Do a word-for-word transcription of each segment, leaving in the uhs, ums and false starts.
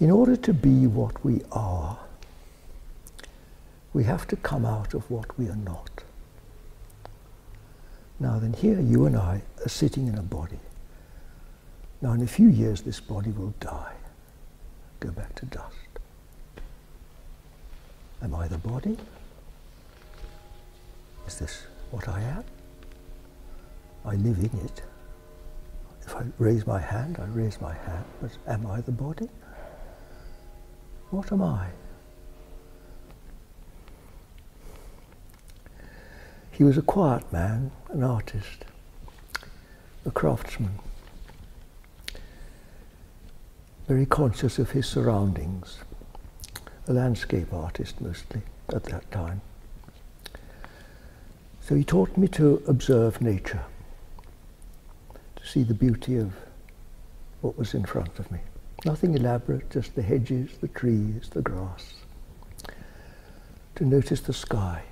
In order to be what we are, we have to come out of what we are not. Now then, here you and I are sitting in a body. Now in a few years this body will die, go back to dust. Am I the body? Is this what I am? I live in it. If I raise my hand, I raise my hand, but am I the body? What am I? He was a quiet man, an artist, a craftsman, very conscious of his surroundings, a landscape artist mostly at that time. So he taught me to observe nature, to see the beauty of what was in front of me. Nothing elaborate, just the hedges, the trees, the grass. To notice the sky.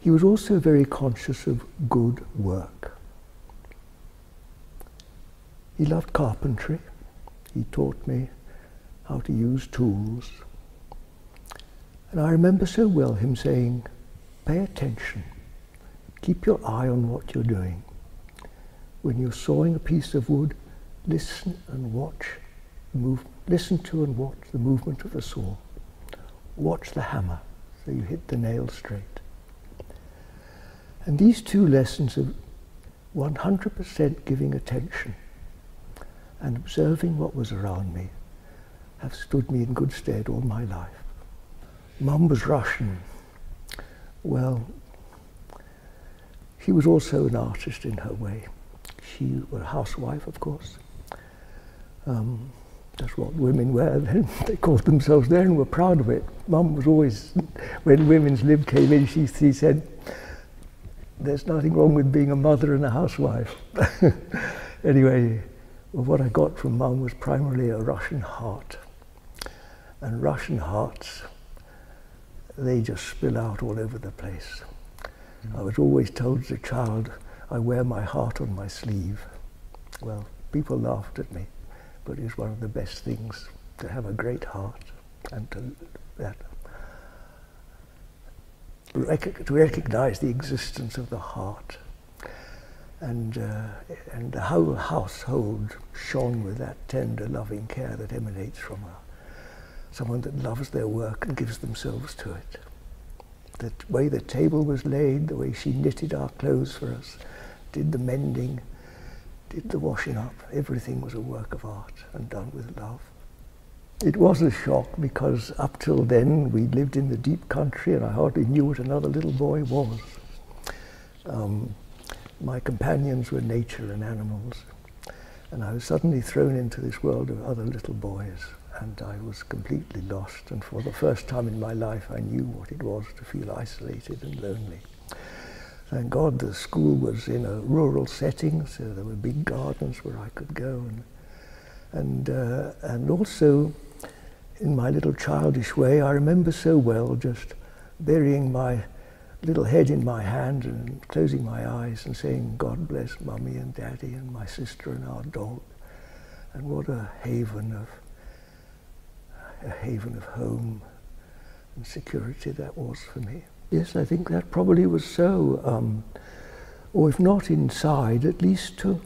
He was also very conscious of good work. He loved carpentry. He taught me how to use tools. And I remember so well him saying, pay attention, keep your eye on what you're doing. When you're sawing a piece of wood, listen and watch the move, listen to and watch the movement of the saw. Watch the hammer, so you hit the nail straight. And these two lessons of one hundred percent giving attention and observing what was around me have stood me in good stead all my life. Mum was Russian. Well, she was also an artist in her way. She was a housewife, of course. Um, that's what women were then. They called themselves there and were proud of it. Mum was always, when Women's Lib came in, she, she said, there's nothing wrong with being a mother and a housewife. Anyway, well, what I got from Mum was primarily a Russian heart. And Russian hearts, they just spill out all over the place. Mm. I was always told as a child, I wear my heart on my sleeve. Well, people laughed at me, but it's one of the best things, to have a great heart and to, that, rec to recognize the existence of the heart. And, uh, and the whole household shone with that tender, loving care that emanates from her. Someone that loves their work and gives themselves to it. The way the table was laid, the way she knitted our clothes for us, did the mending, did the washing up, everything was a work of art and done with love. It was a shock because up till then we lived in the deep country and I hardly knew what another little boy was. Um, my companions were nature and animals, and I was suddenly thrown into this world of other little boys. And I was completely lost, and for the first time in my life I knew what it was to feel isolated and lonely. Thank God the school was in a rural setting, so there were big gardens where I could go. And, and, uh, and also, in my little childish way, I remember so well just burying my little head in my hand and closing my eyes and saying, God bless Mummy and Daddy and my sister and our dog. And what a haven of a haven of home and security that was for me. Yes, I think that probably was so, um, or if not inside, at least to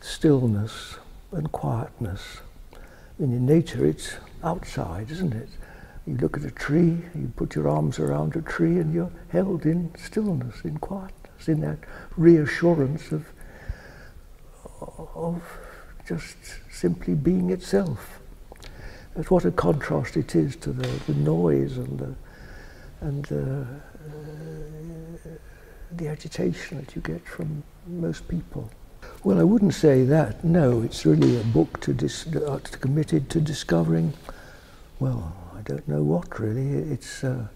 stillness and quietness. I mean, in nature it's outside, isn't it? You look at a tree, you put your arms around a tree and you're held in stillness, in quietness, in that reassurance of, of just simply being itself. But what a contrast it is to the, the noise and the, and the, uh, the agitation that you get from most people. Well, I wouldn't say that, no. It's really a book to dis uh, committed to discovering, well, I don't know what really. It's, uh,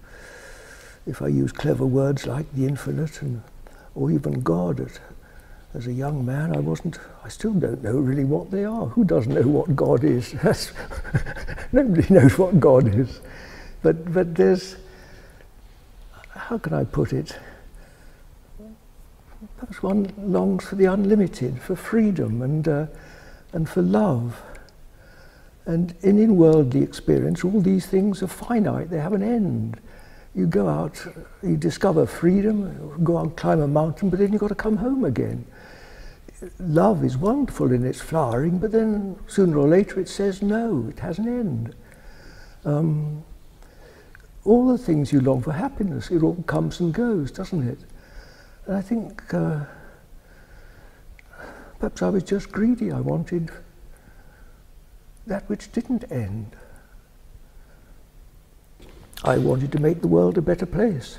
if I use clever words like the infinite and, or even God, it, as a young man, I wasn't, I still don't know really what they are. Who doesn't know what God is? That's, nobody knows what God is. But, but there's, how can I put it? Perhaps one longs for the unlimited, for freedom and uh, and for love. And in, in worldly experience, all these things are finite, they have an end. You go out, you discover freedom, go out, climb a mountain, but then you've got to come home again. Love is wonderful in its flowering, but then sooner or later it says no, it has an end. Um, all the things you long for, happiness, it all comes and goes, doesn't it? And I think uh, perhaps I was just greedy. I wanted that which didn't end. I wanted to make the world a better place.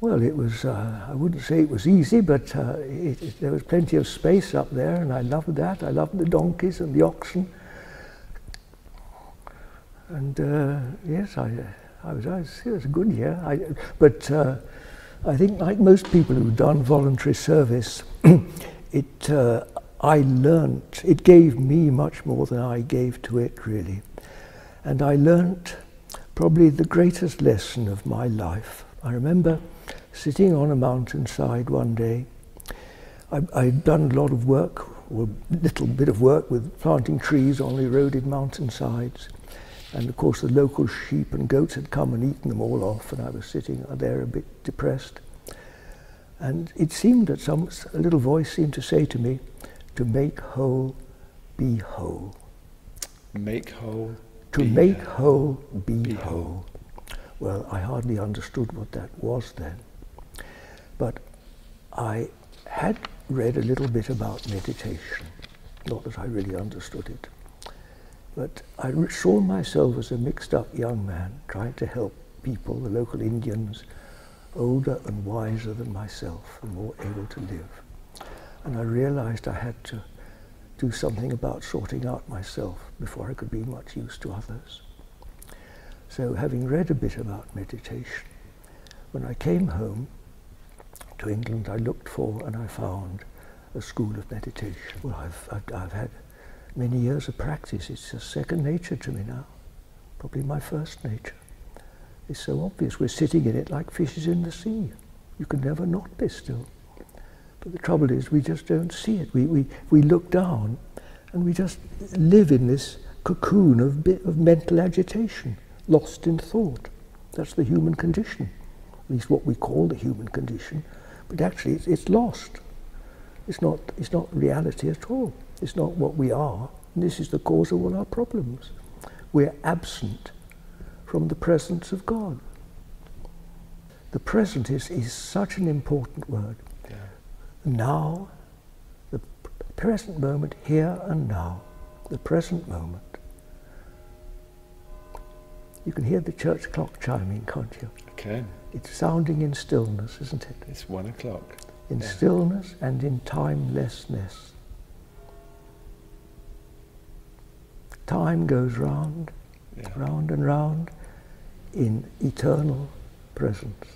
Well, it was, uh, I wouldn't say it was easy, but uh, it, it, there was plenty of space up there, and I loved that. I loved the donkeys and the oxen. And uh, yes, I, I was, I was, it was a good year. I, but uh, I think like most people who've done voluntary service, it, uh, I learnt, it gave me much more than I gave to it, really. And I learnt probably the greatest lesson of my life. I remember sitting on a mountainside one day. I, I'd done a lot of work, or a little bit of work, with planting trees on eroded mountainsides. And of course the local sheep and goats had come and eaten them all off, and I was sitting there a bit depressed. And it seemed that some, a little voice seemed to say to me, to make whole, be whole. Make whole. To make whole, be, be whole. whole. Well, I hardly understood what that was then. But I had read a little bit about meditation. Not that I really understood it. But I saw myself as a mixed-up young man, trying to help people, the local Indians, older and wiser than myself, and more able to live. And I realized I had to do something about sorting out myself before I could be much use to others. So having read a bit about meditation, when I came home to England, I looked for and I found a school of meditation. Well, I've, I've, I've had many years of practice. It's just second nature to me now, probably my first nature. It's so obvious. We're sitting in it like fishes in the sea. You can never not be still. But the trouble is, we just don't see it. We, we, we look down and we just live in this cocoon of, of mental agitation, lost in thought. That's the human condition, at least what we call the human condition. But actually, it's, it's lost. It's not, it's not reality at all. It's not what we are. And this is the cause of all our problems. We're absent from the presence of God. The present is, is such an important word. Now, the present moment, here and now, the present moment. You can hear the church clock chiming, can't you? Okay. It's sounding in stillness, isn't it? It's one o'clock. In yeah. stillness and in timelessness. Time goes round, yeah. round and round, in eternal presence.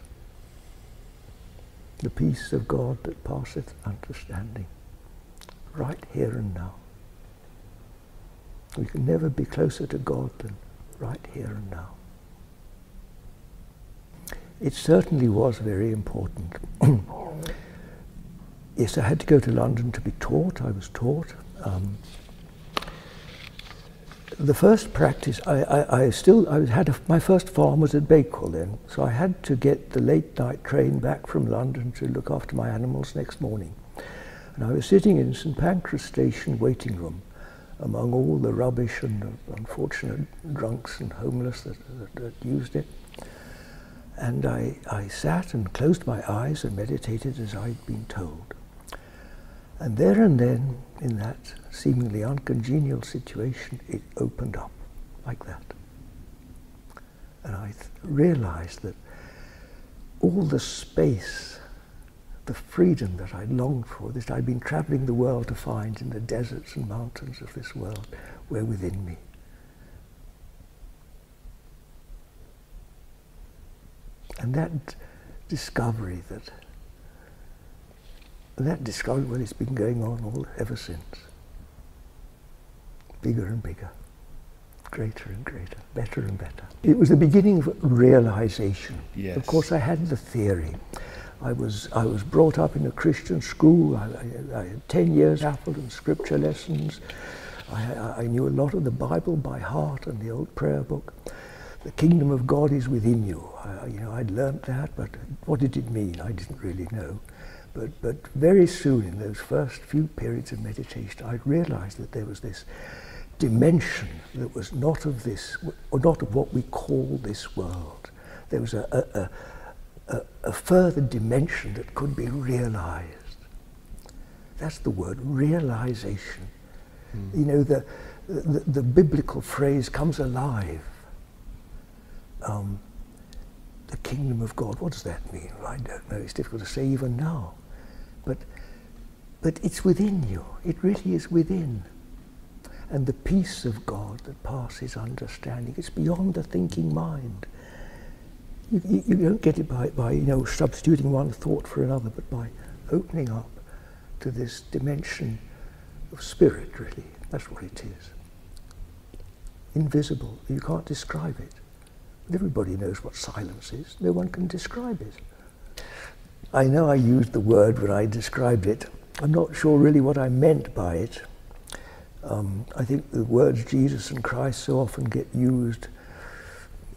The peace of God that passeth understanding, right here and now. We can never be closer to God than right here and now. It certainly was very important. Yes, I had to go to London to be taught. I was taught. Um, the first practice, I, I, I still, I had a, my first farm was at Bakewell then, so I had to get the late night train back from London to look after my animals next morning. And I was sitting in St Pancras Station waiting room among all the rubbish and the unfortunate drunks and homeless that, that, that used it. And I, I sat and closed my eyes and meditated as I'd been told. And there and then, in that seemingly uncongenial situation, it opened up, like that. And I th- realized that all the space, the freedom that I longed for, that I'd been traveling the world to find in the deserts and mountains of this world, were within me. And that discovery that And that discovery, well, it's been going on all ever since. Bigger and bigger, greater and greater, better and better. It was the beginning of realization. Yes. Of course, I had the theory. I was, I was brought up in a Christian school. I, I, I had ten years chapel and scripture lessons. I, I knew a lot of the Bible by heart and the old prayer book. The kingdom of God is within you. I, you know, I'd learnt that, but what did it mean? I didn't really know. But, but very soon, in those first few periods of meditation, I realized that there was this dimension that was not of this, or not of what we call this world. There was a, a, a, a further dimension that could be realized. That's the word, realization. Mm. You know, the, the, the biblical phrase comes alive. Um, the kingdom of God, what does that mean? I don't know, it's difficult to say even now. But, but it's within you, it really is within. And the peace of God that passes understanding, it's beyond the thinking mind. You, you, you don't get it by, by you know, substituting one thought for another, but by opening up to this dimension of spirit, really. That's what it is. Invisible, you can't describe it. Everybody knows what silence is, no one can describe it. I know I used the word when I described it. I'm not sure really what I meant by it. Um, I think the words Jesus and Christ so often get used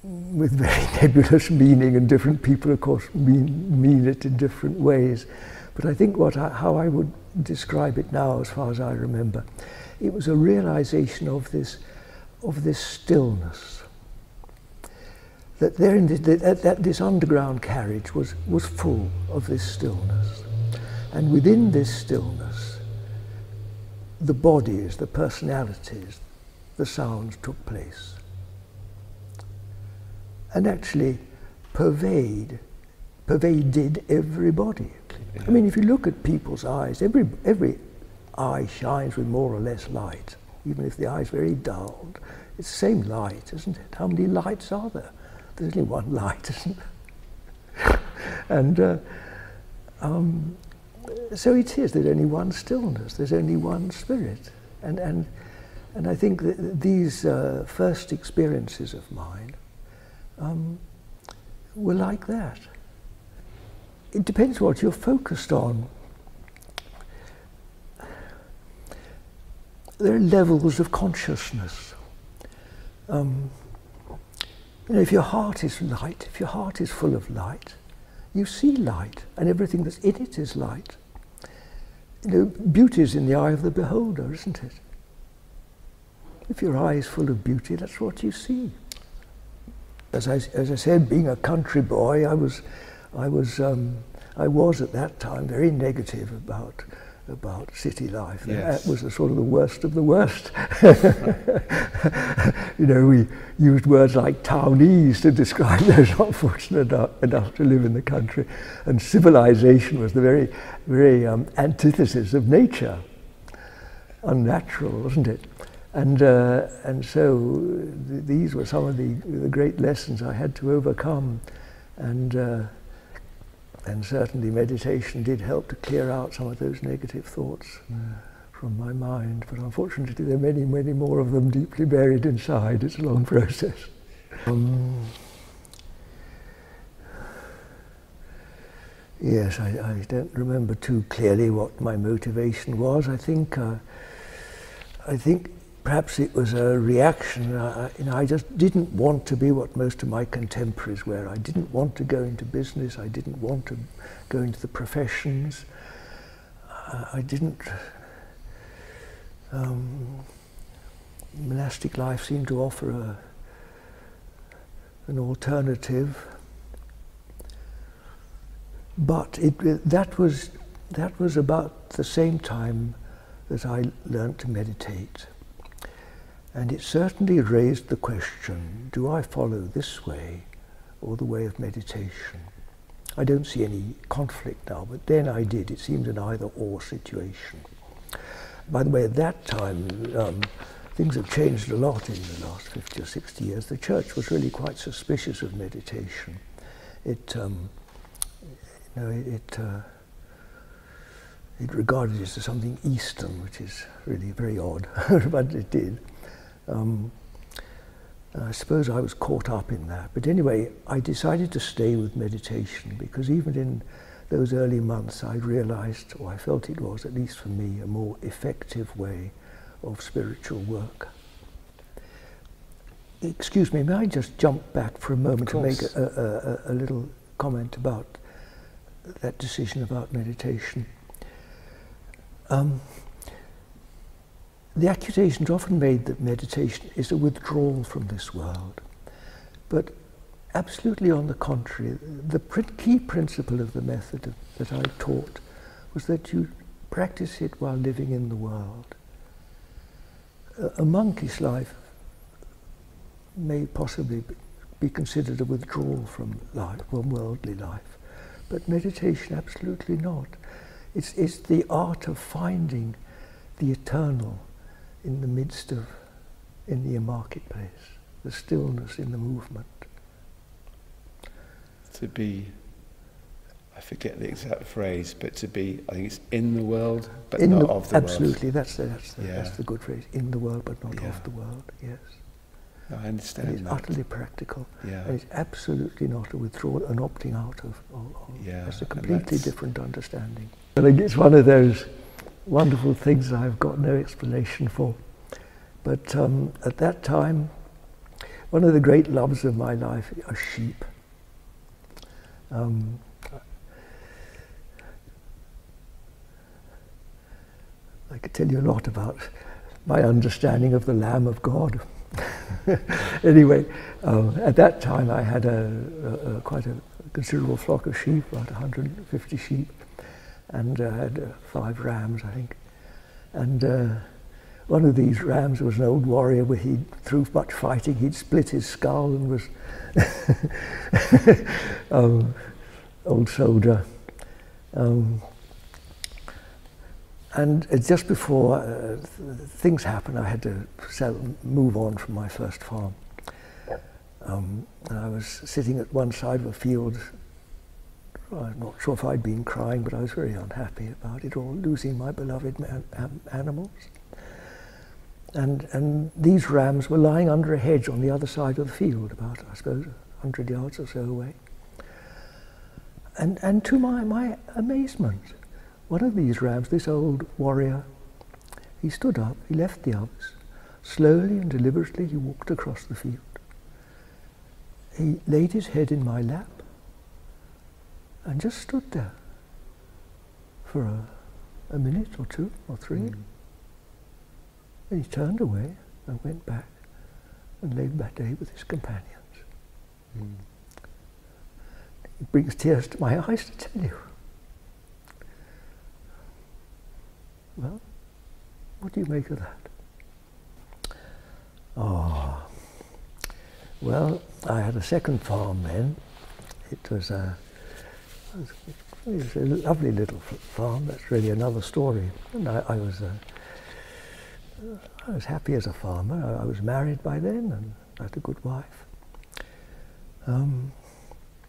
with very nebulous meaning, and different people, of course, mean, mean it in different ways. But I think what I, how I would describe it now, as far as I remember, it was a realization of this, of this stillness. That there, in this, that, that this underground carriage was, was full of this stillness. And within this stillness, the bodies, the personalities, the sounds took place. And actually pervade, pervaded everybody. I mean, if you look at people's eyes, every, every eye shines with more or less light, even if the eye's very dulled. It's the same light, isn't it? How many lights are there? There's only one light, isn't there? And uh, um, so it is, there's only one stillness, there's only one spirit. And, and, and I think that these uh, first experiences of mine um, were like that. It depends what you're focused on. There are levels of consciousness. Um, You know, if your heart is light, if your heart is full of light, you see light, and everything that's in it is light. You know, beauty is in the eye of the beholder, isn't it? If your eye is full of beauty, that's what you see. As I, as I said, being a country boy, I was, I was, um, I was at that time very negative about about city life. Yes. That was the sort of the worst of the worst. You know, we used words like townies to describe those not fortunate enough to live in the country. And civilization was the very, very um, antithesis of nature. Unnatural, wasn't it? And, uh, and so th these were some of the, the great lessons I had to overcome. And uh, And certainly meditation did help to clear out some of those negative thoughts mm. from my mind. But unfortunately there are many, many more of them deeply buried inside. It's a long process. Um, yes, I, I don't remember too clearly what my motivation was. I think, uh, I think perhaps it was a reaction. I, you know, I just didn't want to be what most of my contemporaries were. I didn't want to go into business. I didn't want to go into the professions. Uh, I didn't... Um, monastic life seemed to offer a, an alternative. But it, that was, that was about the same time that I learned to meditate. And it certainly raised the question, do I follow this way or the way of meditation? I don't see any conflict now, but then I did. It seemed an either-or situation. By the way, at that time, um, things have changed a lot in the last fifty or sixty years. The church was really quite suspicious of meditation. It, um, you know, it, uh, it regarded it as something Eastern, which is really very odd, but it did. Um, I suppose I was caught up in that. But anyway, I decided to stay with meditation because even in those early months I realized, or I felt it was, at least for me, a more effective way of spiritual work. Excuse me, may I just jump back for a moment to make a, a, a little comment about that decision about meditation. Um, the accusation is often made that meditation is a withdrawal from this world, but absolutely on the contrary. The key principle of the method of, that I taught was that you practice it while living in the world. A, a monkey's life may possibly be considered a withdrawal from life, from worldly life, but meditation absolutely not. It's, it's the art of finding the eternal in the midst of, in the marketplace, the stillness in the movement. To be, I forget the exact phrase, but to be, I think it's in the world, but in not the, of the absolutely, world. Absolutely, that's the, that's, the, yeah. that's the good phrase, in the world, but not yeah. of the world, yes. No, I understand and it's that. utterly practical, yeah. and it's absolutely not a withdrawal, an opting out of, of, of yeah. that's a completely that's different understanding. I think it's one of those wonderful things I've got no explanation for, but um, at that time, one of the great loves of my life are sheep. Um, I could tell you a lot about my understanding of the Lamb of God. Anyway, um, at that time I had a, a, a quite a considerable flock of sheep, about a hundred and fifty sheep, and I uh, had uh, five rams, I think. And uh, one of these rams was an old warrior where he, through much fighting, he'd split his skull and was um, old soldier. Um, and just before uh, things happened, I had to sell, move on from my first farm. Um, and I was sitting at one side of a field. I'm not sure if I'd been crying, but I was very unhappy about it all, losing my beloved man, um, animals. And, and these rams were lying under a hedge on the other side of the field, about, I suppose, a hundred yards or so away. And, and to my, my amazement, one of these rams, this old warrior, he stood up, he left the others. Slowly and deliberately he walked across the field. He laid his head in my lap and just stood there for a, a minute or two or three. Mm. And he turned away and went back and laid that day with his companions. Mm. It brings tears to my eyes to tell you. Well, what do you make of that? Oh, well, I had a second farm then. It was a, it was a lovely little farm. That's really another story. And I, I was a, I was happy as a farmer. I was married by then and I had a good wife. Um,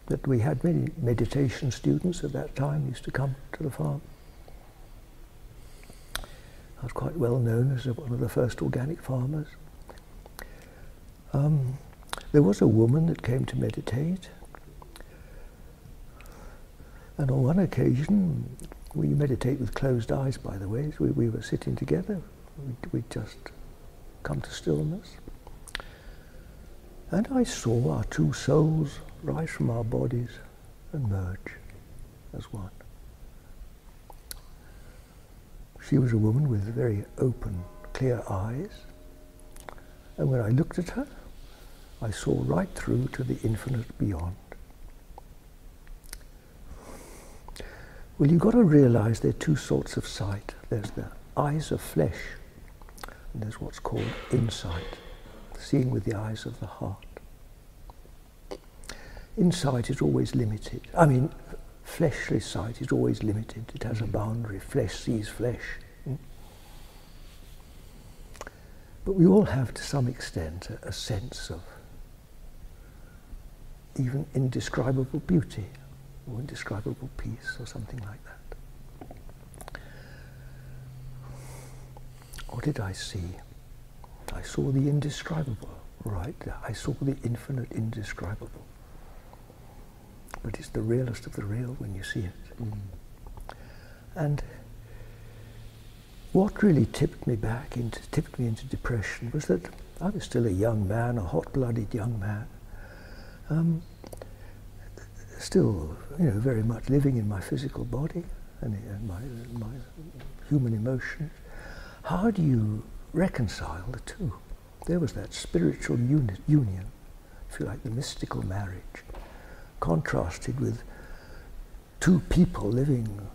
but we had many meditation students at that time used to come to the farm. I was quite well known as one of the first organic farmers. Um, there was a woman that came to meditate. And on one occasion, we meditate with closed eyes, by the way, so we, we were sitting together. We'd just come to stillness. And I saw our two souls rise from our bodies and merge as one. She was a woman with very open, clear eyes. And when I looked at her, I saw right through to the infinite beyond. Well, you've got to realize there are two sorts of sight. There's the eyes of flesh, and there's what's called insight, seeing with the eyes of the heart. Insight is always limited. I mean, fleshly sight is always limited. It has a boundary. Flesh sees flesh. But we all have, to some extent, a, a sense of even indescribable beauty or indescribable peace or something like that. What did I see? I saw the indescribable, right? I saw the infinite indescribable. But it's the realest of the real when you see it. Mm. And what really tipped me back into tipped me into depression was that I was still a young man, a hot-blooded young man, um, still, you know, very much living in my physical body and, and my, my human emotions. How do you reconcile the two? There was that spiritual unit, union, if you like, the mystical marriage, contrasted with two people living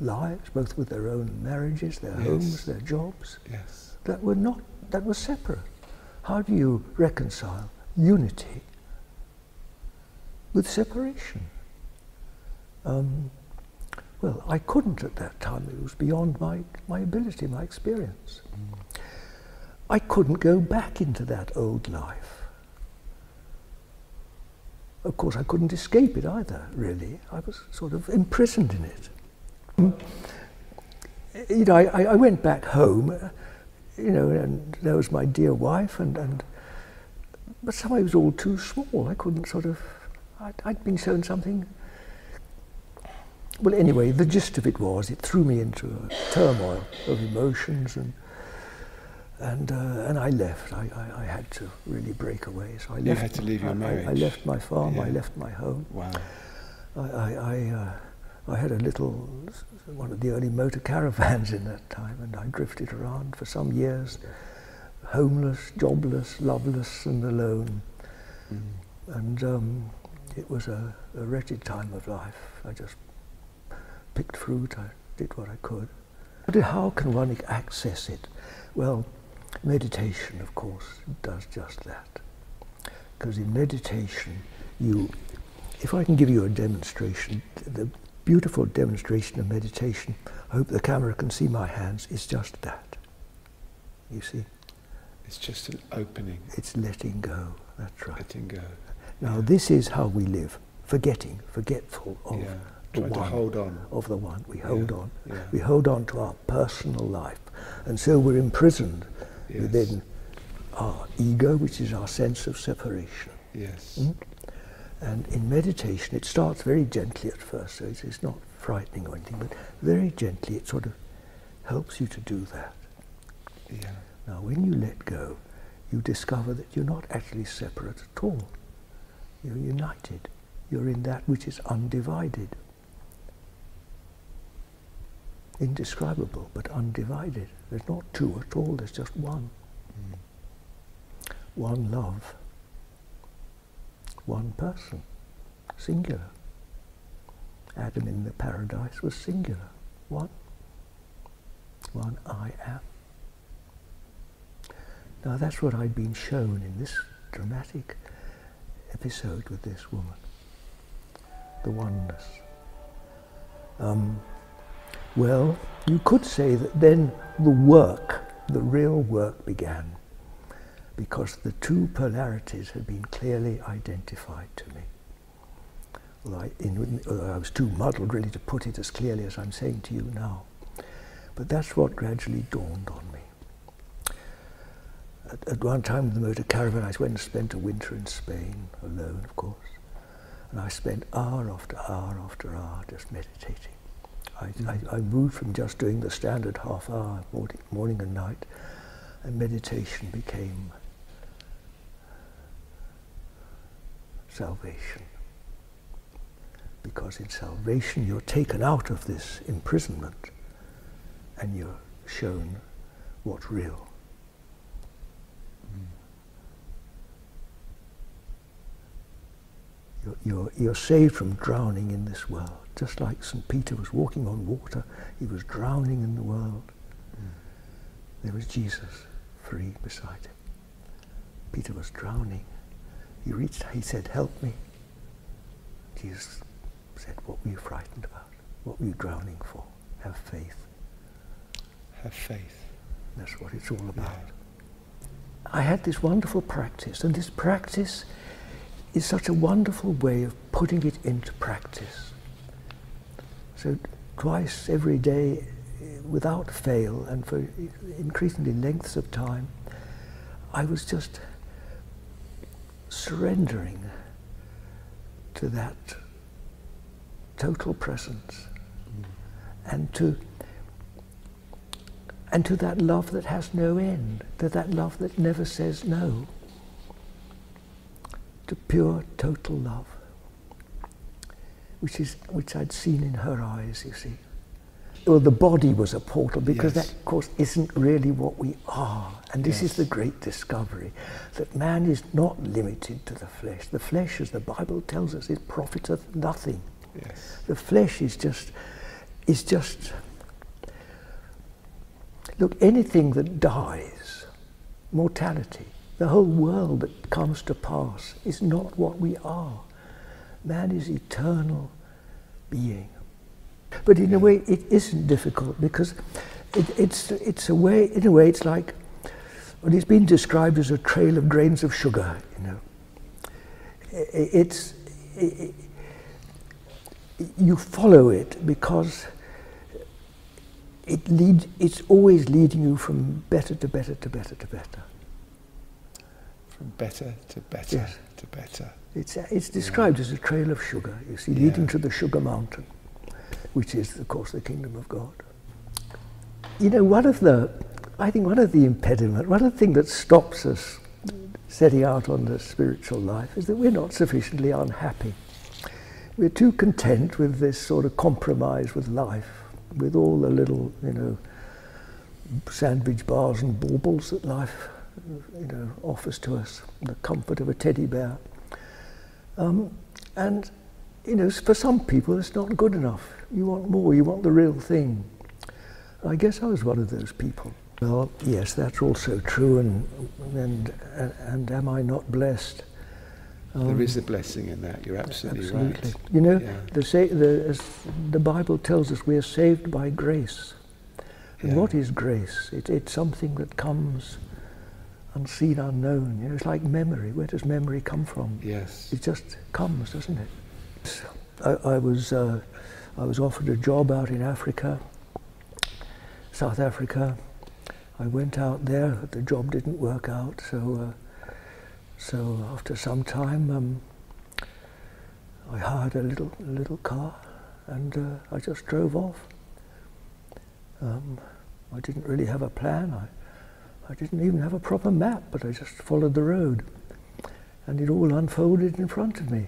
lives, both with their own marriages, their yes. homes, their jobs, yes. that were not, that were separate. How do you reconcile unity with separation? Um, well, I couldn't at that time. It was beyond my, my ability, my experience. Mm. I couldn't go back into that old life. Of course, I couldn't escape it either, really. I was sort of imprisoned in it. Mm. You know, I, I went back home. You know, and there was my dear wife, and, and but somehow it was all too small. I couldn't sort of, I'd, I'd been shown something. Well, anyway, the gist of it was, it threw me into a turmoil of emotions, and and uh, and I left. I, I, I had to really break away. So I left. You had to leave your I, marriage. I, I left my farm. Yeah. I left my home. Wow. I I I, uh, I had a little. One of the early motor caravans in that time, and I drifted around for some years, homeless, jobless, loveless and alone. Mm. And um, it was a, a wretched time of life. I just picked fruit, I did what I could. But how can one access it? Well, meditation, of course, does just that. Because in meditation, you, if I can give you a demonstration, the, beautiful demonstration of meditation, I hope the camera can see my hands, it's just that, you see? It's just an opening. It's letting go, that's right. Letting go. Now yeah. this is how we live, forgetting, forgetful of yeah. the Try one. To hold on. Of the one, we hold yeah. on. Yeah. We hold on to our personal life, and so we're imprisoned yes. within our ego, which is our sense of separation. Yes. Mm? And in meditation, it starts very gently at first, so it's, it's not frightening or anything, but very gently it sort of helps you to do that. Yeah. Now, when you let go, you discover that you're not actually separate at all. You're united. You're in that which is undivided. Indescribable, but undivided. There's not two at all, there's just one. Mm. One love. One person, singular. Adam in the paradise was singular. One. One I am. Now that's what I'd been shown in this dramatic episode with this woman. The oneness. Um, well, you could say that then the work, the real work began. Because the two polarities had been clearly identified to me. Although I, in, although I was too muddled really to put it as clearly as I'm saying to you now. But that's what gradually dawned on me. At, at one time with the motor caravan, I went and spent a winter in Spain, alone of course. And I spent hour after hour after hour just meditating. I, mm. I, I moved from just doing the standard half hour, morning, morning and night, and meditation became salvation. Because in salvation you're taken out of this imprisonment and you're shown what's real. Mm. You're, you're, you're saved from drowning in this world. Just like St Peter was walking on water, he was drowning in the world. Mm. There was Jesus free beside him. Peter was drowning. He reached, he said, help me. Jesus said, what were you frightened about? What were you drowning for? Have faith. Have faith. That's what it's all about. Yeah. I had this wonderful practice, and this practice is such a wonderful way of putting it into practice. So twice every day, without fail, and for increasingly lengths of time, I was just surrendering to that total presence, and to and to that love that has no end, to that love that never says no, to pure total love, which is which I'd seen in her eyes, you see. Well, the body was a portal, because yes. that, of course, isn't really what we are. And this yes. is the great discovery, that man is not limited to the flesh. The flesh, as the Bible tells us, it profiteth nothing. Yes. The flesh is just, is just, look, anything that dies, mortality, the whole world that comes to pass is not what we are. Man is eternal being. But in a way, it isn't difficult, because it, it's it's a way. In a way, it's like, well, it's been described as a trail of grains of sugar. You know, it, it's it, you follow it because it lead. It's always leading you from better to better to better to better. From better to better yes. to better. It's it's described yeah. as a trail of sugar. You see, yeah. leading to the sugar mountain, which is, of course, the kingdom of God. You know, one of the, I think one of the impediment, one of the things that stops us setting out on the spiritual life is that we're not sufficiently unhappy. We're too content with this sort of compromise with life, with all the little, you know, sandwich bars and baubles that life, you know, offers to us, the comfort of a teddy bear. Um, and, you know, for some people it's not good enough. You want more, you want the real thing. I guess I was one of those people. Well, yes, that's also true, and, and, and, and am I not blessed? Um, there is a blessing in that, you're absolutely, absolutely. right. You know, yeah. the, sa the, as the Bible tells us, we are saved by grace. And yeah. what is grace? It, it's something that comes unseen, unknown. You know, it's like memory. Where does memory come from? Yes. It just comes, doesn't it? I, I was uh, I was offered a job out in Africa, South Africa. I went out there. The job didn't work out. So uh, so after some time, um, I hired a little a little car, and uh, I just drove off. Um, I didn't really have a plan. I I didn't even have a proper map, but I just followed the road, and it all unfolded in front of me.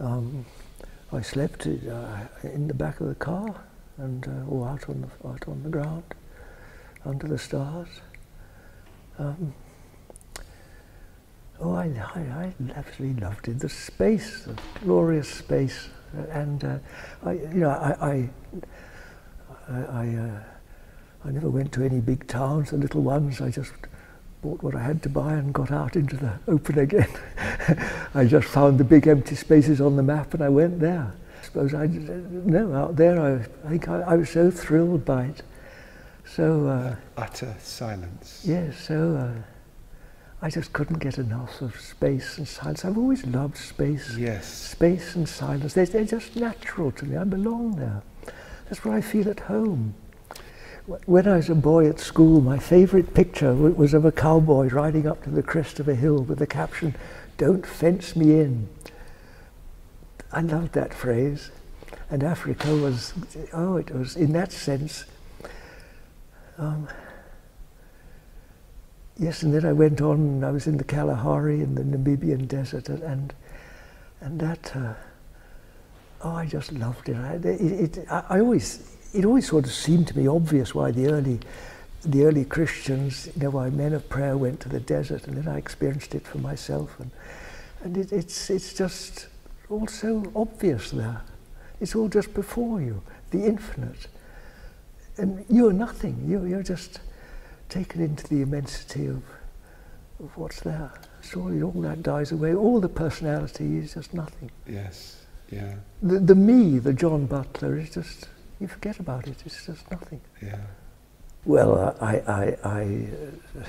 Um, I slept uh, in the back of the car, and uh, or out on the out on the ground, under the stars. Um, oh, I, I I absolutely loved it. The space, the glorious space, and uh, I you know I I I, I, uh, I never went to any big towns. The little ones, I just bought what I had to buy and got out into the open again. I just found the big empty spaces on the map and I went there. I suppose I no out there. I, I think I, I was so thrilled by it. So uh, utter silence. Yes. Yeah, so uh, I just couldn't get enough of space and silence. I've always loved space. Yes. Space and silence. They're, they're just natural to me. I belong there. That's where I feel at home. When I was a boy at school, my favourite picture was of a cowboy riding up to the crest of a hill with the caption, "Don't fence me in." I loved that phrase, and Africa was, oh, it was in that sense. Um, yes, and then I went on, and I was in the Kalahari in the Namibian desert, and and that, uh, oh, I just loved it. I, it, it, I, I always. It always sort of seemed to me obvious why the early, the early Christians, you know, why men of prayer went to the desert, and then I experienced it for myself, and and it, it's it's just all so obvious there. It's all just before you, the infinite, and you are nothing. You you're just taken into the immensity of of what's there. Surely all that dies away. All the personality is just nothing. Yes. Yeah. The the me, the John Butler, is just. You forget about it. It's just nothing. Yeah. Well, uh, I, I, I uh,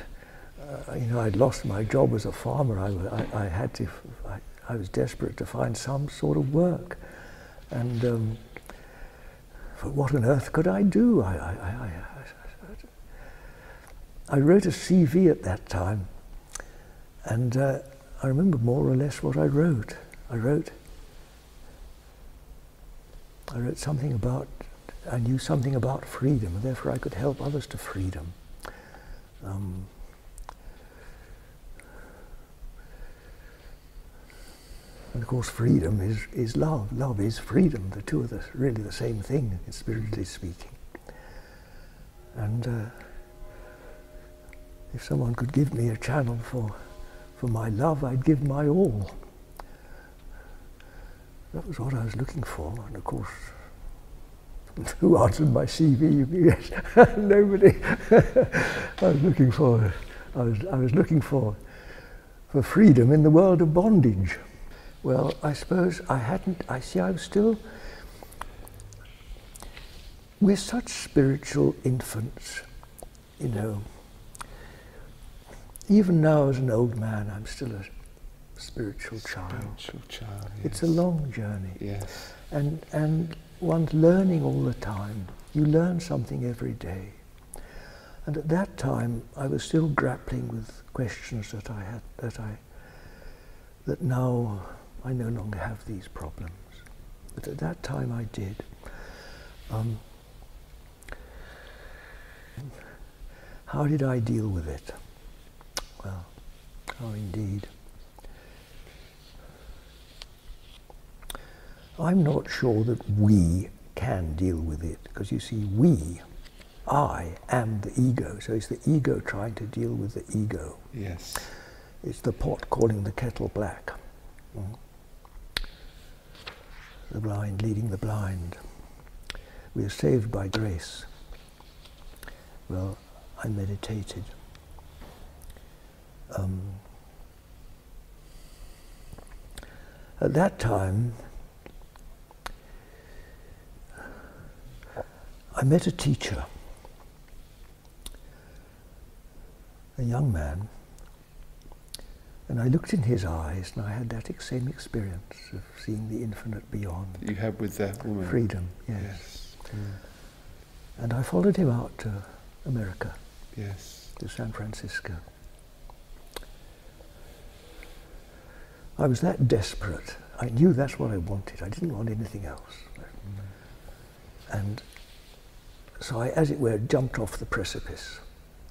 uh, you know, I'd lost my job as a farmer. I, I, I had to. I, I was desperate to find some sort of work, and um, what on earth could I do? I, I, I, I, I wrote a C V at that time, and uh, I remember more or less what I wrote. I wrote. I wrote something about. I knew something about freedom, and therefore I could help others to freedom. Um, and of course freedom is, is love. Love is freedom. The two are the, really the same thing, spiritually speaking. And uh, if someone could give me a channel for, for my love, I'd give my all. That was what I was looking for, and of course, who answered my C V? Nobody. I was looking for, I was, I was looking for, for freedom in the world of bondage. Well, I suppose I hadn't. I see. I was still. We're such spiritual infants, you know. Even now, as an old man, I'm still a spiritual child. Spiritual child. Yes. It's a long journey. Yes. And and. One's learning all the time. You learn something every day. And at that time, I was still grappling with questions that I had, that I, that now I no longer have these problems. But at that time, I did. Um, how did I deal with it? Well, how indeed? I'm not sure that we can deal with it, because you see, we, I, am the ego. So it's the ego trying to deal with the ego. Yes. It's the pot calling the kettle black. Mm. The blind leading the blind. We are saved by grace. Well, I meditated. Um, at that time, I met a teacher, a young man, and I looked in his eyes and I had that same experience of seeing the infinite beyond. You had with that woman? Freedom, yes. yes. Mm. And I followed him out to America, yes, to San Francisco. I was that desperate. I knew that's what I wanted. I didn't want anything else. Mm. And so I, as it were, jumped off the precipice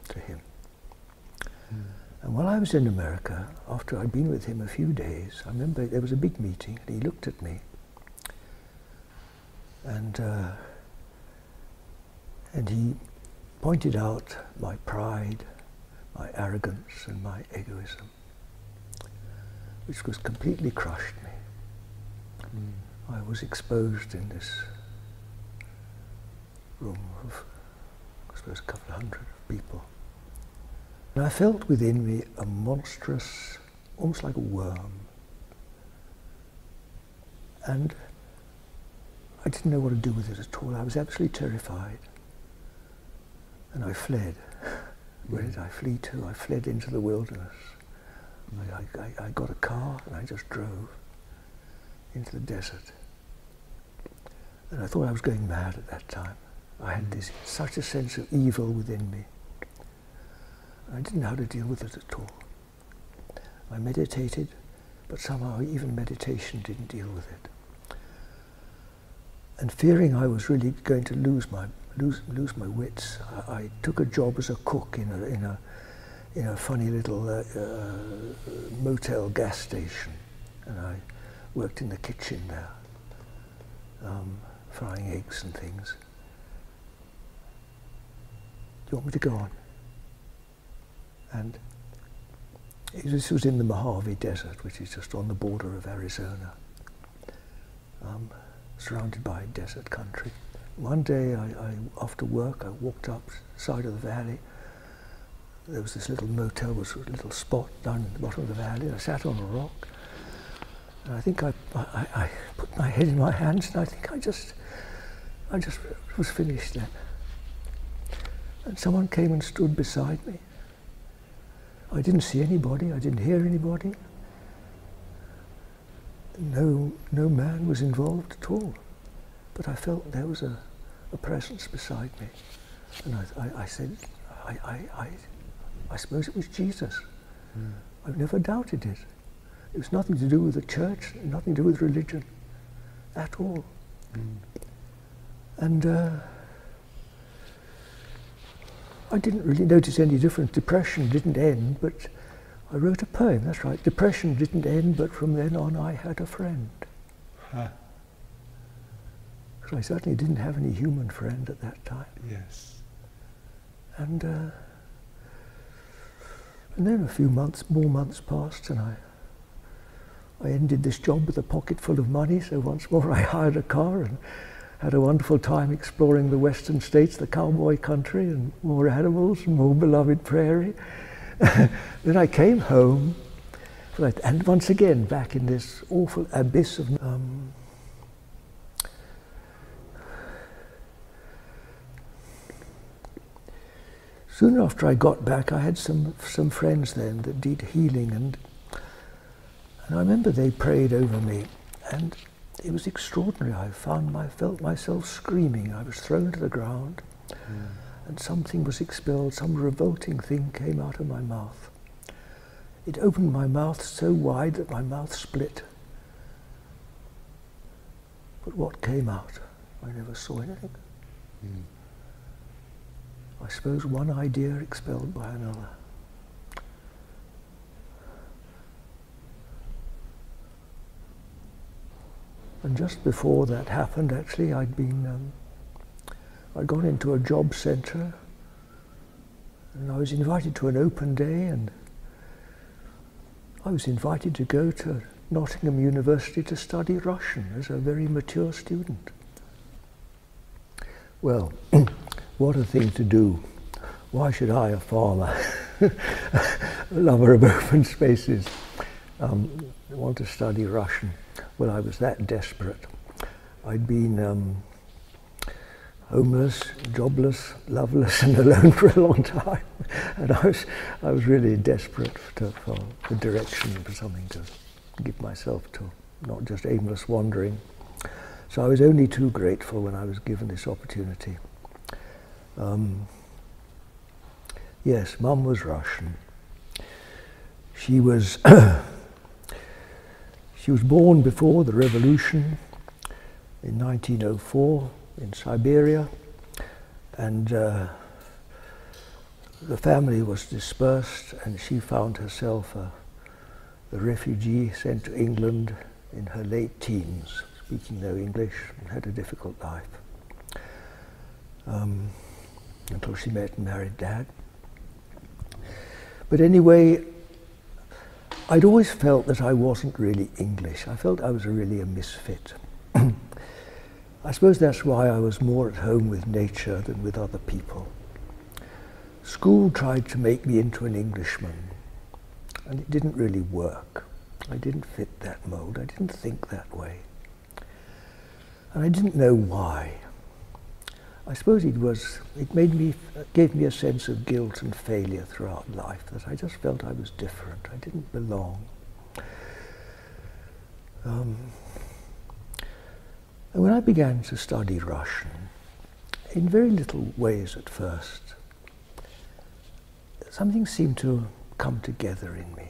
to him. Mm. And while I was in America, after I'd been with him a few days, I remember there was a big meeting, and he looked at me. And, uh, and he pointed out my pride, my arrogance, and my egoism, which was completely crushed me. Mm. I was exposed in this room of, I suppose, a couple of hundred people. And I felt within me a monstrous, almost like a worm. And I didn't know what to do with it at all. I was absolutely terrified. And I fled. Where did I flee to? I fled into the wilderness. I, I, I got a car and I just drove into the desert. And I thought I was going mad at that time. I had this, such a sense of evil within me. I didn't know how to deal with it at all. I meditated, but somehow even meditation didn't deal with it. And fearing I was really going to lose my, lose, lose my wits, I, I took a job as a cook in a, in a, in a funny little uh, uh, motel gas station. And I worked in the kitchen there, um, frying eggs and things. You want me to go on? And this was in the Mojave Desert, which is just on the border of Arizona, um, surrounded by desert country. One day, I, I, after work, I walked up the side of the valley. There was this little motel, was a little spot down in the bottom of the valley. I sat on a rock, and I think I, I, I put my head in my hands, and I think I just, I just was finished then. And someone came and stood beside me. I didn't see anybody, I didn't hear anybody. No, no man was involved at all. But I felt there was a, a presence beside me. And I, I, I said, I, I, I, I suppose it was Jesus. Mm. I've never doubted it. It was nothing to do with the church, nothing to do with religion at all. Mm. and uh, I didn't really notice any difference. Depression didn't end, but I wrote a poem, that's right. Depression didn't end, but from then on I had a friend. Huh. I certainly didn't have any human friend at that time. Yes. And, uh, and then a few months, more months passed, and I, I ended this job with a pocket full of money, so once more I hired a car and had a wonderful time exploring the western states, the cowboy country, and more animals, and more beloved prairie. Then I came home, and once again back in this awful abyss of um, soon after I got back, I had some some friends then that did healing, and and I remember they prayed over me, and it was extraordinary. I found my felt myself screaming. I was thrown to the ground, mm. and something was expelled. Some revolting thing came out of my mouth. It opened my mouth so wide that my mouth split. But what came out? I never saw anything. Mm. I suppose one idea expelled by another. And just before that happened, actually, I'd been, um, I'd gone into a job centre, and I was invited to an open day, and I was invited to go to Nottingham University to study Russian as a very mature student. Well. What a thing to do. Why should I, a farmer, a lover of open spaces, um, want to study Russian? Well, I was that desperate. I'd been um, homeless, jobless, loveless, and alone for a long time. And I was, I was really desperate to, for the direction, for something to give myself to, not just aimless wandering. So I was only too grateful when I was given this opportunity. Um, yes, Mum was Russian. She was she was born before the revolution in nineteen oh four in Siberia, and uh, the family was dispersed, and she found herself a, a refugee sent to England in her late teens, speaking no English, and had a difficult life. Um, until she met and married Dad. But anyway, I'd always felt that I wasn't really English. I felt I was really a misfit. I suppose that's why I was more at home with nature than with other people. School tried to make me into an Englishman, and it didn't really work. I didn't fit that mould. I didn't think that way. And I didn't know why. I suppose it was, it made me, gave me a sense of guilt and failure throughout life, that I just felt I was different, I didn't belong. Um, and when I began to study Russian, in very little ways at first, something seemed to come together in me.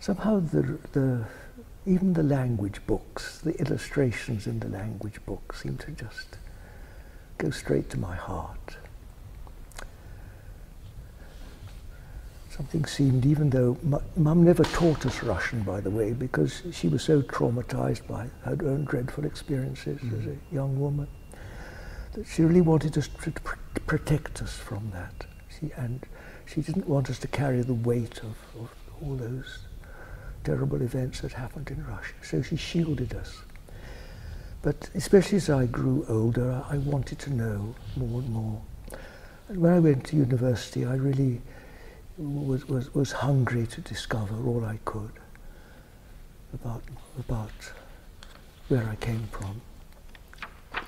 Somehow the, the, even the language books, the illustrations in the language books seemed to just go straight to my heart. Something seemed, even though Mum never taught us Russian, by the way, because she was so traumatized by her own dreadful experiences mm. as a young woman, that she really wanted us to pr protect us from that. She, and she didn't want us to carry the weight of, of all those terrible events that happened in Russia, so she shielded us. But especially as I grew older, I wanted to know more and more. And when I went to university, I really was, was, was hungry to discover all I could about, about where I came from.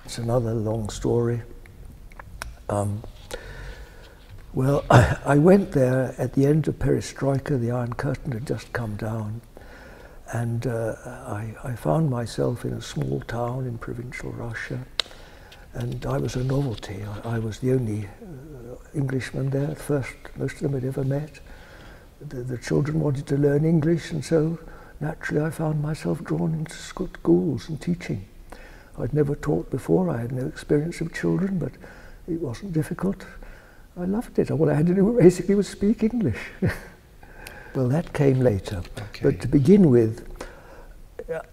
It's another long story. Um, well, I, I went there at the end of Perestroika. The Iron Curtain had just come down. And uh, I, I found myself in a small town in provincial Russia, and I was a novelty. I, I was the only uh, Englishman there at first. Most of them had ever met. The, the children wanted to learn English, and so naturally I found myself drawn into schools and teaching. I'd never taught before, I had no experience of children, but it wasn't difficult. I loved it. All I had to do basically was speak English. Well, that came later. Okay. But to begin with,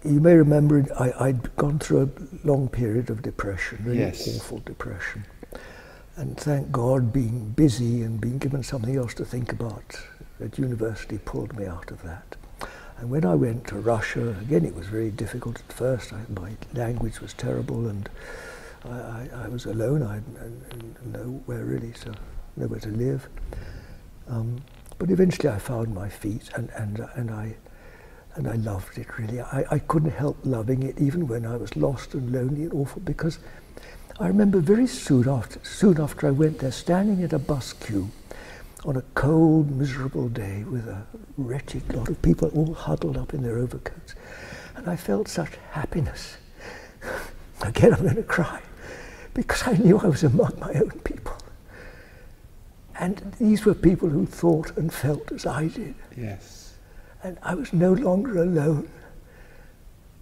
you may remember I, I'd gone through a long period of depression, really yes. awful depression. And thank God being busy and being given something else to think about at university pulled me out of that. And when I went to Russia, again it was very difficult at first. I, my language was terrible and I, I, I was alone. I had nowhere really, so nowhere to live. Um, but eventually I found my feet and, and, and, I, and I loved it really. I, I couldn't help loving it even when I was lost and lonely and awful, because I remember very soon after, soon after I went there, standing at a bus queue on a cold, miserable day with a wretched lot of people all huddled up in their overcoats. And I felt such happiness. Again, I'm going to cry, because I knew I was among my own people. And these were people who thought and felt as I did. Yes. And I was no longer alone.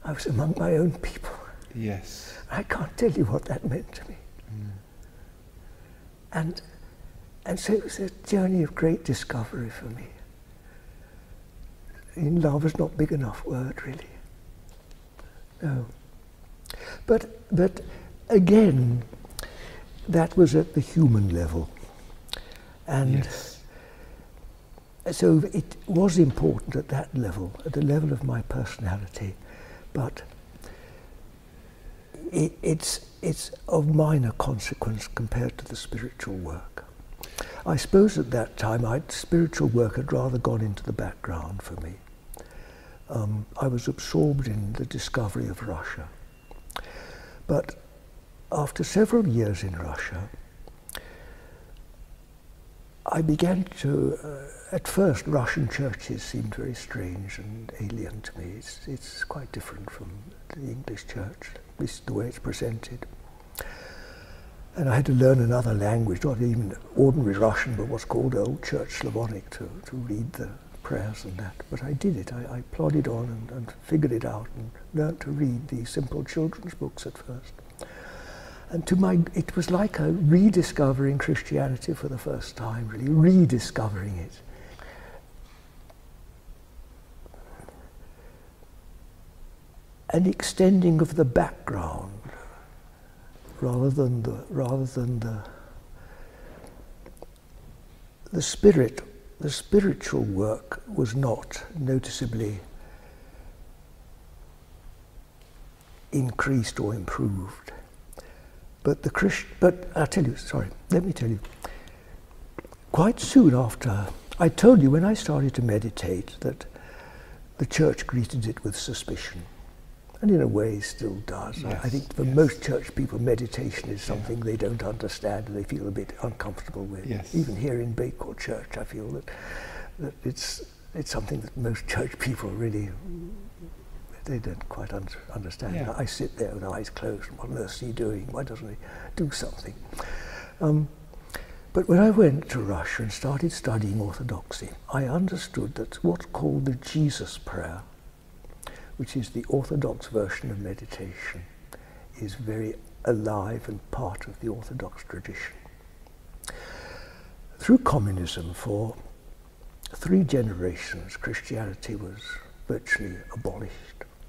I was among my own people. Yes. I can't tell you what that meant to me. Mm. And, and so it was a journey of great discovery for me. In love is not a big enough word, really. No. But, but again, that was at the human level. And yes. so it was important at that level, at the level of my personality. But It, it's, it's of minor consequence compared to the spiritual work. I suppose at that time, I'd, spiritual work had rather gone into the background for me. Um, I was absorbed in the discovery of Russia. But after several years in Russia, I began to, uh, at first Russian churches seemed very strange and alien to me. It's, it's quite different from the English church, at least the way it's presented. And I had to learn another language, not even ordinary Russian, but what's called Old Church Slavonic, to, to read the prayers and that. But I did it. I, I plodded on and, and figured it out and learned to read the simple children's books at first. And to my, it was like a rediscovering Christianity for the first time, really, rediscovering it. An extending of the background rather than the, rather than the, the spirit, the spiritual work was not noticeably increased or improved. But the Christ, but I'll tell you, sorry, let me tell you, quite soon after, I told you when I started to meditate that the church greeted it with suspicion, and in a way still does. Yes, I, I think for yes. most church people, meditation is something yeah. they don't understand and they feel a bit uncomfortable with. Yes. Even here in Bay Court Church, I feel that, that it's, it's something that most church people really they don't quite un understand. Yeah. I sit there with eyes closed, what on earth is he doing? Why doesn't he do something? Um, but when I went to Russia and started studying Orthodoxy, I understood that what's called the Jesus Prayer, which is the Orthodox version of meditation, is very alive and part of the Orthodox tradition. Through communism, for three generations, Christianity was virtually abolished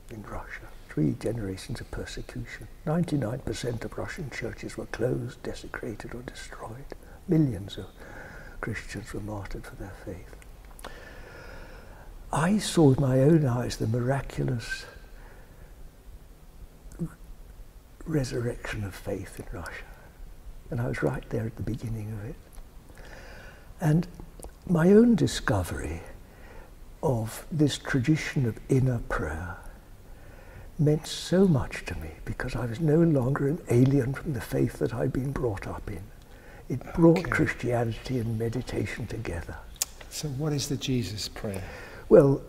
in Russia. Three generations of persecution. ninety-nine percent of Russian churches were closed, desecrated or destroyed. Millions of Christians were martyred for their faith. I saw with my own eyes the miraculous resurrection of faith in Russia. And I was right there at the beginning of it. And my own discovery of this tradition of inner prayer meant so much to me, because I was no longer an alien from the faith that I'd been brought up in. It brought okay. Christianity and meditation together. So what is the Jesus Prayer? Well,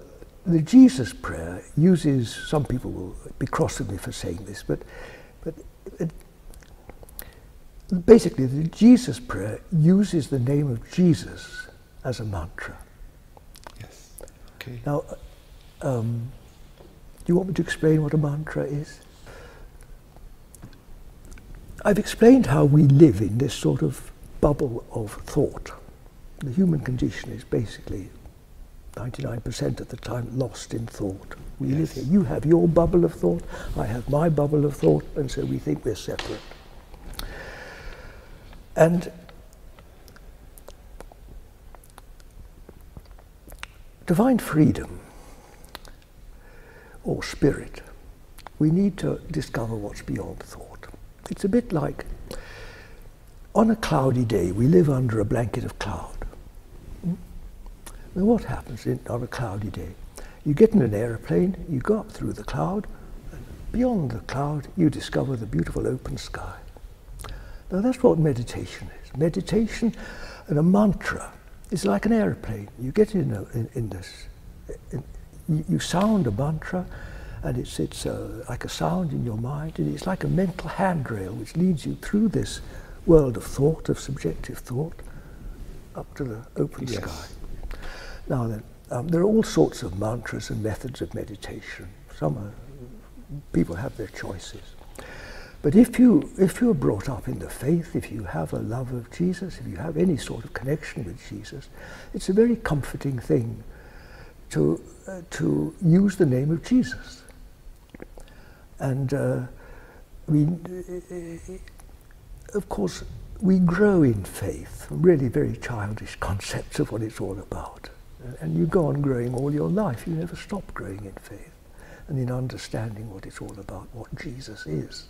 the Jesus Prayer uses, some people will be cross with me for saying this, but, but it, basically the Jesus Prayer uses the name of Jesus as a mantra. Yes. Okay. Now, um, do you want me to explain what a mantra is? I've explained how we live in this sort of bubble of thought. The human condition is basically ninety-nine percent of the time lost in thought. We yes. live here. You have your bubble of thought, I have my bubble of thought, and so we think we're separate. And divine freedom or spirit, we need to discover what's beyond thought. It's a bit like on a cloudy day, we live under a blanket of cloud. Now what happens in, on a cloudy day? You get in an aeroplane, you go up through the cloud, and beyond the cloud you discover the beautiful open sky. Now that's what meditation is. Meditation and a mantra is like an aeroplane. You get in, a, in, in this, in, you, you sound a mantra, and it's, it's a, like a sound in your mind, and it's like a mental handrail which leads you through this world of thought, of subjective thought, up to the open yes. sky. Now then, um, there are all sorts of mantras and methods of meditation. Some are, people have their choices. But if, you, if you're brought up in the faith, if you have a love of Jesus, if you have any sort of connection with Jesus, it's a very comforting thing to, uh, to use the name of Jesus. And uh, we, of course, we grow in faith, really very childish concepts of what it's all about. And you go on growing all your life, you never stop growing in faith and in understanding what it's all about, what Jesus is.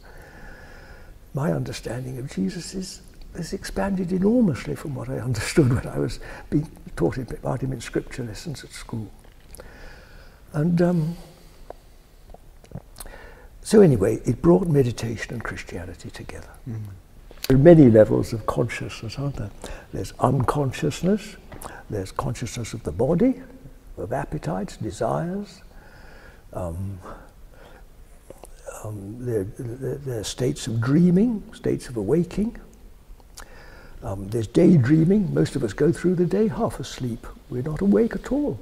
My understanding of Jesus is, has expanded enormously from what I understood when I was being taught about him in scripture lessons at school. And um, so anyway, it brought meditation and Christianity together. Mm. There are many levels of consciousness, aren't there? There's unconsciousness. There's consciousness of the body, of appetites, desires. Um, um, there, there, there are states of dreaming, states of awaking. Um, there's daydreaming. Most of us go through the day half asleep. We're not awake at all.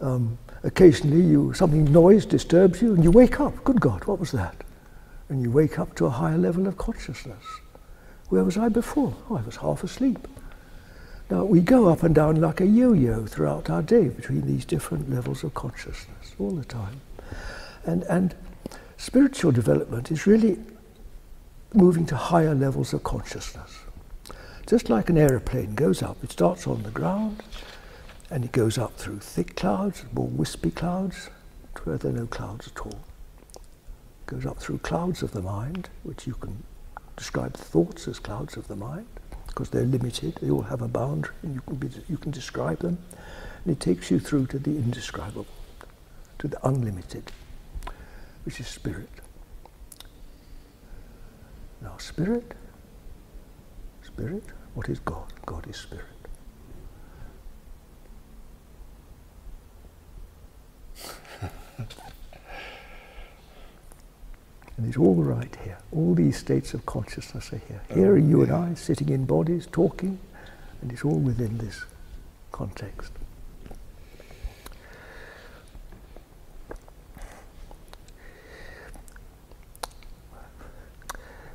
Um, occasionally, you, something noise disturbs you, and you wake up. Good God, what was that? And you wake up to a higher level of consciousness. Where was I before? Oh, I was half asleep. Now, we go up and down like a yo-yo throughout our day between these different levels of consciousness all the time. And, and spiritual development is really moving to higher levels of consciousness. Just like an aeroplane goes up, it starts on the ground and it goes up through thick clouds, more wispy clouds, to where there are no clouds at all. It goes up through clouds of the mind, which you can describe thoughts as clouds of the mind, because they're limited, they all have a boundary, and you can, be, you can describe them. And it takes you through to the indescribable, to the unlimited, which is spirit. Now spirit, spirit, what is God? God is spirit. And it's all right here. All these states of consciousness are here. Here are you and I sitting in bodies, talking, and it's all within this context.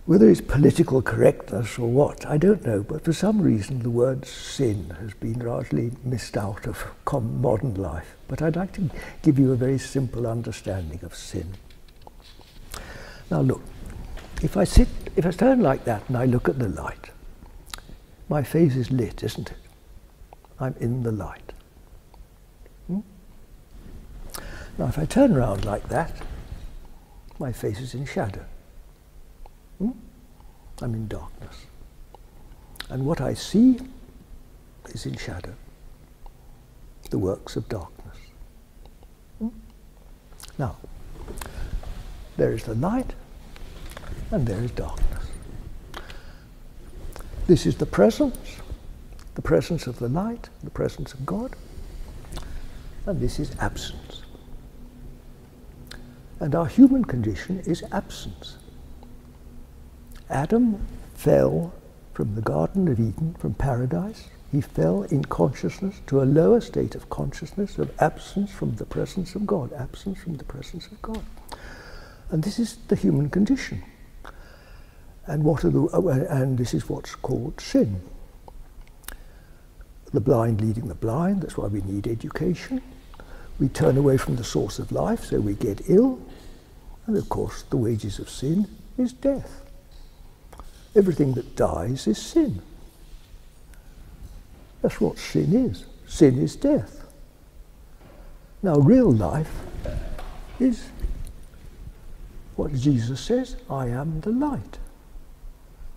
Whether it's political correctness or what, I don't know, but for some reason the word sin has been largely missed out of modern life. But I'd like to give you a very simple understanding of sin. Now look, if I sit, if I stand like that and I look at the light, my face is lit, isn't it? I'm in the light. Hmm? Now if I turn around like that, my face is in shadow. Hmm? I'm in darkness. And what I see is in shadow, the works of darkness. Hmm? Now, there is the light, and there is darkness. This is the presence, the presence of the light, the presence of God, and this is absence. And our human condition is absence. Adam fell from the Garden of Eden, from paradise. He fell in consciousness to a lower state of consciousness of absence from the presence of God, absence from the presence of God. And this is the human condition. and what are the and this is what's called sin. The blind leading the blind, that's why we need education. We turn away from the source of life, so we get ill, and of course the wages of sin is death. Everything that dies is sin. That's what sin is. Sin is death. Now real life is what Jesus says, I am the light.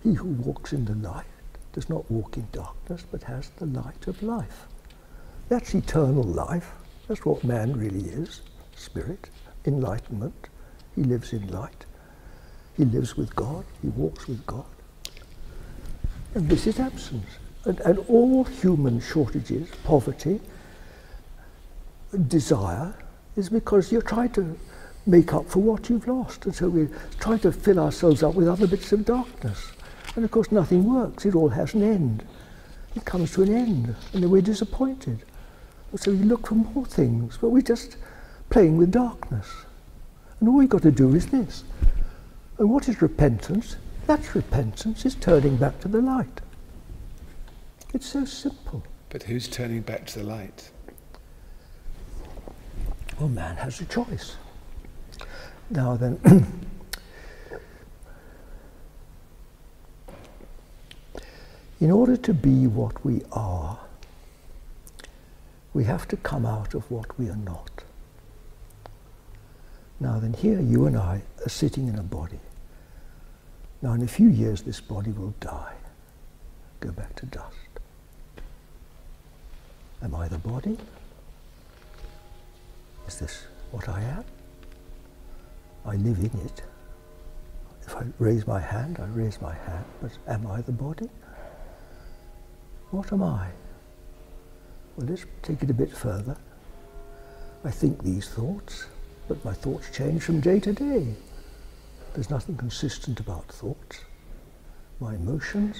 He who walks in the light does not walk in darkness, but has the light of life. That's eternal life. That's what man really is, spirit, enlightenment. He lives in light. He lives with God. He walks with God. And this is absence. And, and all human shortages, poverty, desire, is because you're trying to make up for what you've lost. And so we try to fill ourselves up with other bits of darkness. And of course nothing works. It all has an end. It comes to an end. And then we're disappointed. And so we look for more things. But we're just playing with darkness. And all we've got to do is this. And what is repentance? That's repentance is turning back to the light. It's so simple. But who's turning back to the light? Well, man has a choice. Now then, in order to be what we are, we have to come out of what we are not. Now then, here you and I are sitting in a body. Now in a few years this body will die, go back to dust. Am I the body? Is this what I am? I live in it. If I raise my hand, I raise my hand, but am I the body? What am I? Well, let's take it a bit further. I think these thoughts, but my thoughts change from day to day. There's nothing consistent about thoughts. My emotions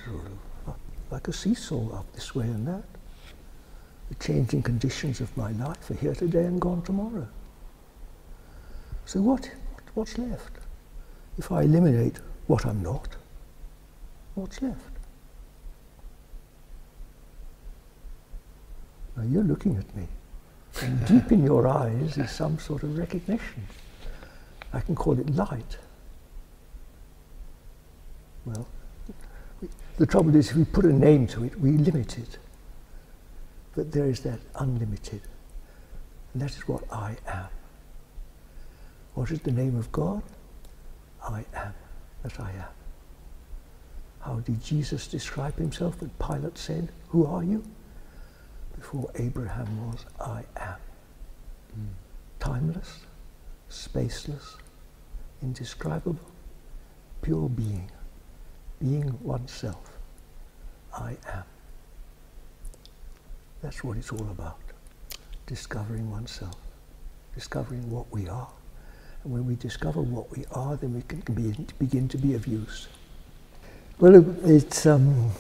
are like a seesaw, up this way and that. The changing conditions of my life are here today and gone tomorrow. So what, what's left? If I eliminate what I'm not, what's left? Now you're looking at me, and deep in your eyes is some sort of recognition. I can call it light. Well, we, the trouble is if we put a name to it, we limit it. But there is that unlimited, and that is what I am. What is the name of God? I am that I am. How did Jesus describe himself when Pilate said, who are you? Before Abraham was, I am. Mm. Timeless, spaceless, indescribable, pure being, being oneself. I am. That's what it's all about, discovering oneself, discovering what we are. And when we discover what we are, then we can be, begin to be of use. Well, it's... Um,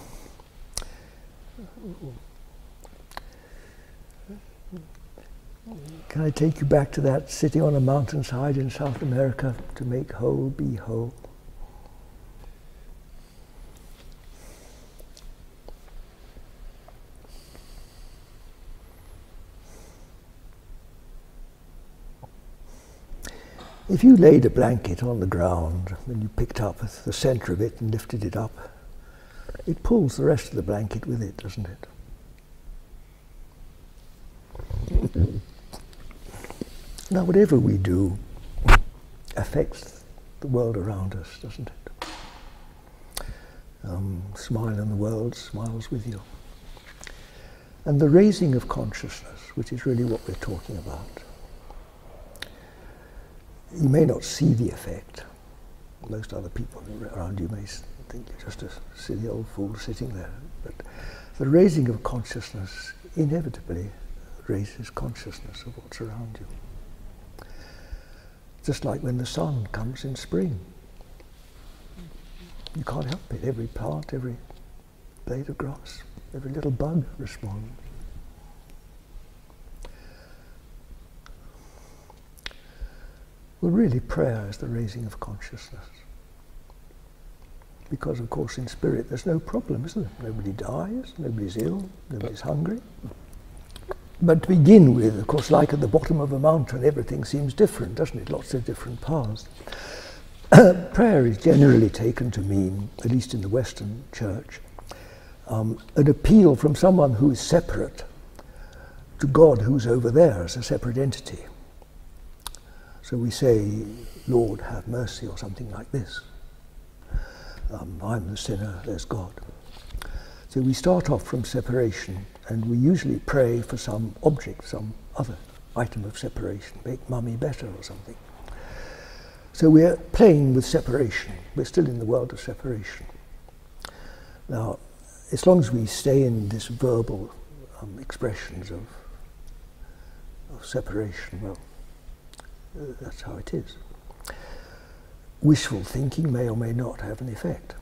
can I take you back to that sitting on a mountainside in South America to make whole be whole? If you laid a blanket on the ground and you picked up the centre of it and lifted it up, it pulls the rest of the blanket with it, doesn't it? Now, whatever we do affects the world around us, doesn't it? Um, smile and the world smiles with you. And the raising of consciousness, which is really what we're talking about. You may not see the effect. Most other people around you may think you're just a silly old fool sitting there. But the raising of consciousness inevitably raises consciousness of what's around you. Just like when the sun comes in spring. You can't help it. Every plant, every blade of grass, every little bug responds. Well, really, prayer is the raising of consciousness. because, of course, in spirit there's no problem, is there? Nobody dies, nobody's ill, nobody's but hungry. But to begin with, of course, like at the bottom of a mountain, everything seems different, doesn't it? Lots of different paths. Prayer is generally taken to mean, at least in the Western Church, um, an appeal from someone who is separate to God who's over there as a separate entity. So we say, Lord, have mercy, or something like this. Um, I'm the sinner, there's God. So we start off from separation, and we usually pray for some object, some other item of separation, make mummy better or something. So we're playing with separation. We're still in the world of separation. Now, as long as we stay in this verbal um, expressions of, of separation, well, uh, that's how it is. Wishful thinking may or may not have an effect.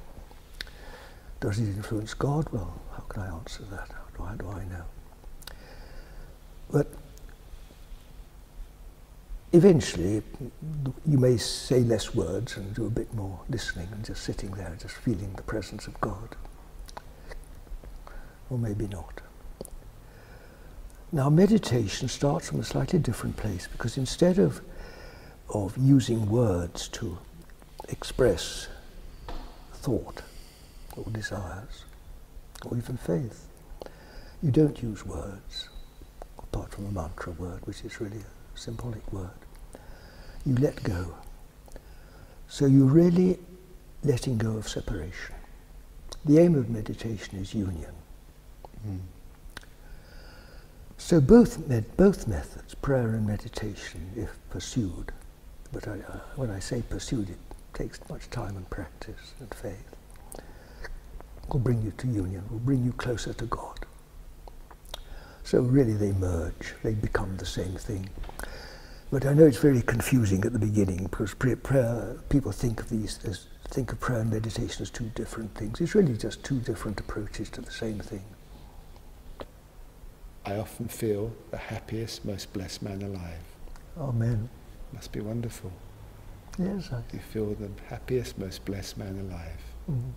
Does it influence God? Well, how can I answer that? How do I know? But eventually, you may say less words and do a bit more listening and just sitting there, just feeling the presence of God. Or maybe not. Now, meditation starts from a slightly different place, because instead of of using words to express thought or desires or even faith, you don't use words, apart from a mantra word, which is really a symbolic word. You let go. So you're really letting go of separation. The aim of meditation is union. Mm. So both, med both methods, prayer and meditation, if pursued, but I, uh, when I say pursued, it takes much time and practice and faith, will bring you to union, will bring you closer to God. So really they merge, they become the same thing. But I know it's very confusing at the beginning, because prayer, people think of these as, think of prayer and meditation as two different things. It's really just two different approaches to the same thing. I often feel the happiest, most blessed man alive. Amen. Must be wonderful. Yes, I do. You feel the happiest, most blessed man alive. Mm-hmm.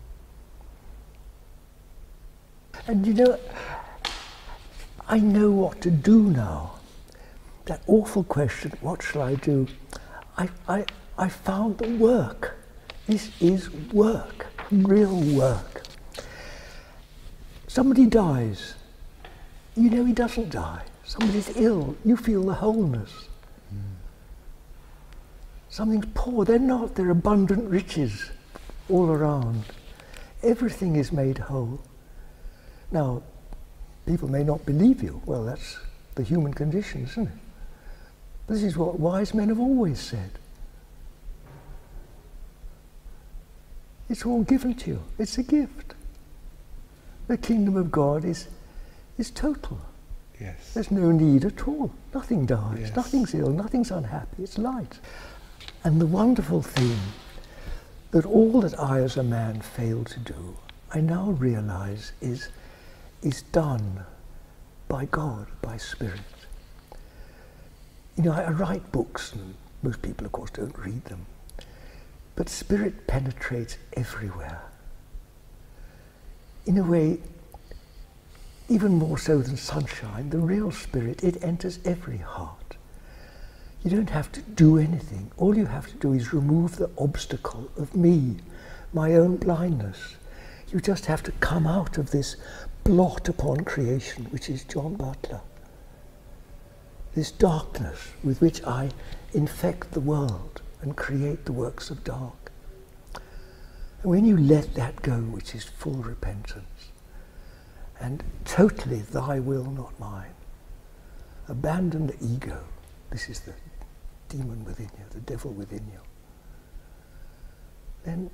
And you know, I know what to do now. That awful question, what shall I do? I, I, I found the work. This is work, real work. Somebody dies. You know he doesn't die. Somebody's ill. You feel the wholeness. Mm. Something's poor. They're not. They're abundant riches all around. Everything is made whole. Now, people may not believe you. Well, that's the human condition, isn't it? This is what wise men have always said. It's all given to you. It's a gift. The kingdom of God is, is total. Yes. There's no need at all. Nothing dies, yes. Nothing's ill, nothing's unhappy. It's light. And the wonderful thing that all that I as a man failed to do, I now realize is is done by God, by Spirit. You know, I write books, and most people, of course, don't read them. But Spirit penetrates everywhere. In a way, even more so than sunshine, the real Spirit, it enters every heart. You don't have to do anything. All you have to do is remove the obstacle of me, my own blindness. You just have to come out of this blot upon creation, which is John Butler. This darkness with which I infect the world and create the works of dark. And when you let that go, which is full repentance, and totally thy will, not mine, abandon the ego. This is the demon within you, the devil within you. Then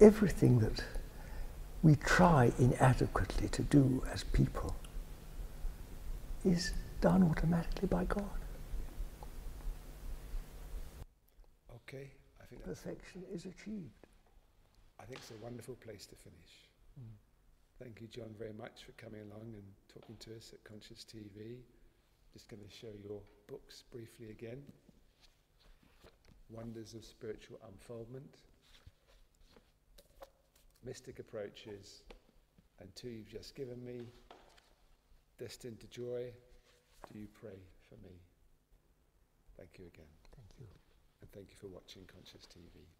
everything that we try inadequately to do as people is done automatically by God. Okay, I think perfection is achieved. I think it's a wonderful place to finish. Mm. Thank you, John, very much for coming along and talking to us at Conscious T V. Just going to show your books briefly again. Wonders of Spiritual Unfoldment. mystic approaches, and two you've just given me, destined to joy, do you pray for me? Thank you again. Thank you. And thank you for watching Conscious T V.